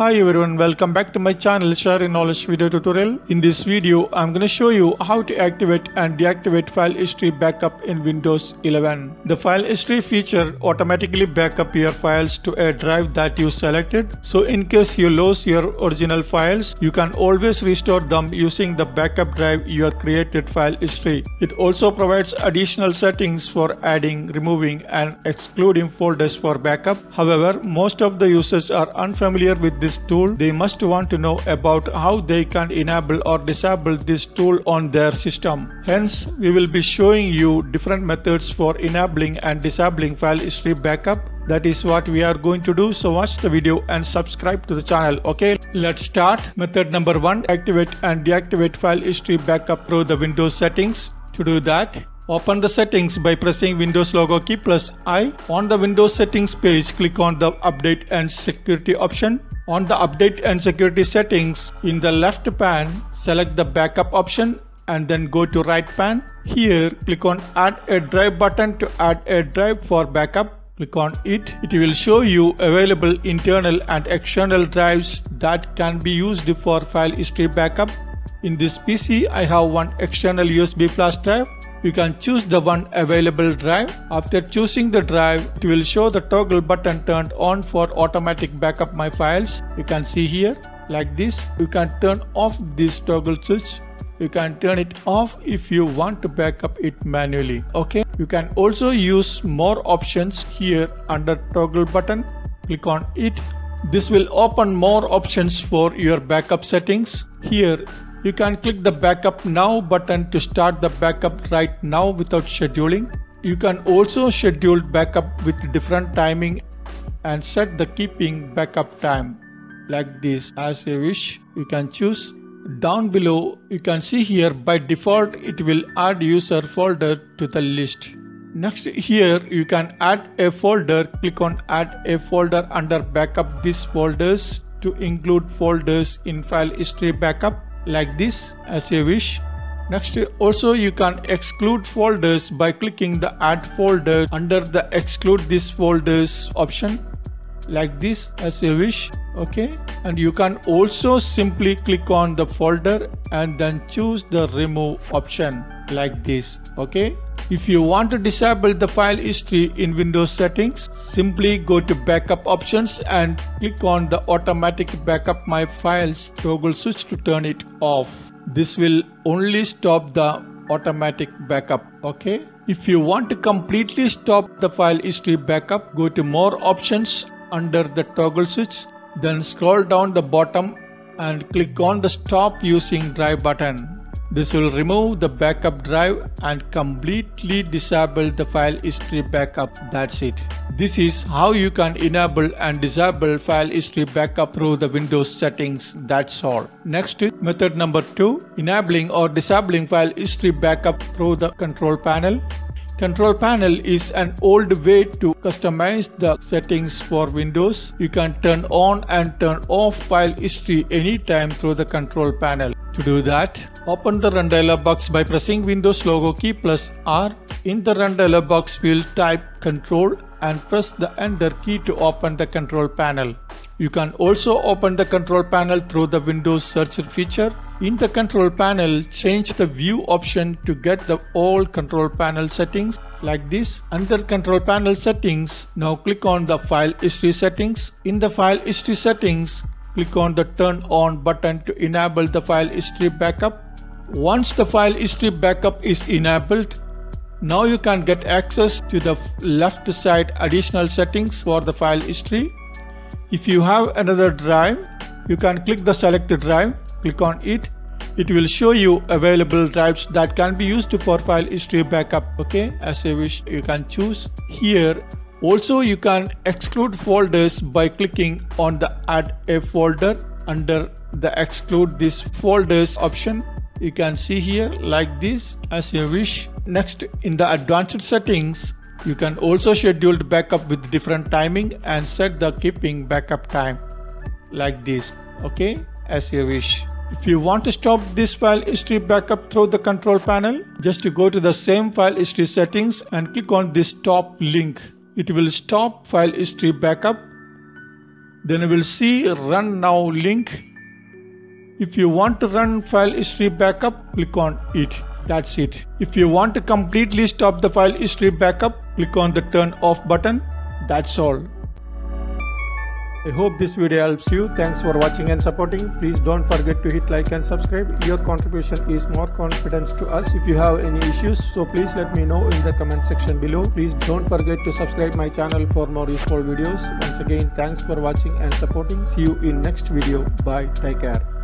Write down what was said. Hi everyone, welcome back to my channel Sharing Knowledge video tutorial. In this video I'm going to show you how to activate and deactivate file history backup in Windows 11. The file history feature automatically backups your files to a drive that you selected. So in case you lose your original files, you can always restore them using the backup drive your created file history. It also provides additional settings for adding, removing and excluding folders for backup. However, most of the users are unfamiliar with this tool. They must want to know about how they can enable or disable this tool on their system. Hence, we will be showing you different methods for enabling and disabling file history backup. That is what we are going to do, so watch the video and subscribe to the channel. Okay, let's start. Method number 1, activate and deactivate file history backup through the Windows settings. To do that, open the settings by pressing Windows logo key plus I. On the Windows settings page, click on the Update and Security option. On the Update and Security settings, in the left pan, select the Backup option and then go to right pan. Here, click on Add a Drive button to add a drive for backup. Click on it. It will show you available internal and external drives that can be used for file history backup. In this PC, I have one external USB flash drive. You can choose the one available drive. After choosing the drive, it will show the toggle button turned on for automatic backup my files. You can see here, like this. You can turn off this toggle switch. You can turn it off if you want to backup it manually. Okay. You can also use more options here under toggle button. Click on it. This will open more options for your backup settings. Here, you can click the Backup Now button to start the backup right now without scheduling. You can also schedule backup with different timing and set the keeping backup time like this as you wish. You can choose. Down below, you can see here by default it will add user folder to the list. Next, here you can add a folder. Click on Add a folder under Backup these folders to include folders in file history backup. Like this as you wish. Next, also you can exclude folders by clicking the Add folder under the Exclude these folders option. Like this as you wish. Okay, and you can also simply click on the folder and then choose the Remove option like this. Okay, if you want to disable the file history in Windows settings, simply go to Backup options and click on the Automatic Backup My Files toggle switch to turn it off. This will only stop the automatic backup. Okay, if you want to completely stop the file history backup, go to More options under the toggle switch, then scroll down the bottom and click on the Stop Using Drive button. This will remove the backup drive and completely disable the file history backup. That's it. This is how you can enable and disable file history backup through the Windows settings. That's all. Next, method number 2, enabling or disabling file history backup through the control panel. Control panel is an old way to customize the settings for Windows. You can turn on and turn off file history anytime through the control panel. To do that, open the Run dialog box by pressing Windows logo key plus R. In the Run dialog box field, type Control and press the Enter key to open the control panel. You can also open the control panel through the Windows search feature. In the control panel, change the View option to get the all control panel settings like this. Under control panel settings, now click on the File History settings. In the File History settings, click on the Turn On button to enable the file history backup. Once the file history backup is enabled, now you can get access to the left side additional settings for the file history. If you have another drive, you can click the Select Drive. Click on it. It will show you available drives that can be used for file history backup. Okay, as you wish, you can choose here. Also, you can exclude folders by clicking on the Add a folder under the Exclude these folders option. You can see here like this as you wish. Next, in the advanced settings, you can also schedule backup with different timing and set the keeping backup time like this. Okay, as you wish. If you want to stop this file history backup through the control panel, just go to the same file history settings and click on this Stop link. It will stop file history backup. Then you will see Run Now link. If you want to run file history backup, click on it. That's it. If you want to completely stop the file history backup, click on the turn off button. That's all. I hope this video helps you. Thanks for watching and supporting. Please don't forget to hit like and subscribe. Your contribution is more confidence to us. If you have any issues, so please let me know in the comment section below. Please don't forget to subscribe my channel for more useful videos. Once again, thanks for watching and supporting. See you in next video. Bye. Take care.